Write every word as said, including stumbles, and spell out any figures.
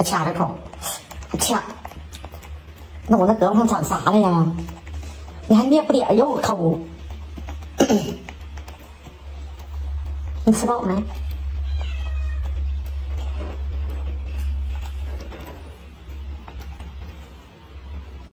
अच्छा रखो, अच्छा弄得隔空长啥的呀？你还灭不点又抠，你吃饱没？